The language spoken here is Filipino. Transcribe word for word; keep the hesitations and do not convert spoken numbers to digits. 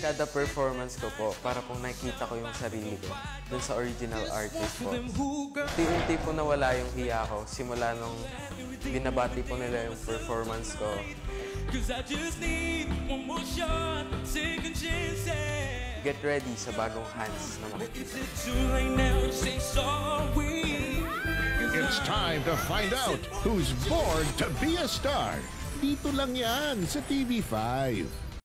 Kada performance ko po, para pong nakita ko yung sarili ko dun sa original artist po. Unti-unti po nawala yung hiya ko simula nung binabati po nila yung performance ko. Get ready sa bagong Hans na makikita. It's time to find out who's born to be a star. Dito lang yan sa T V five.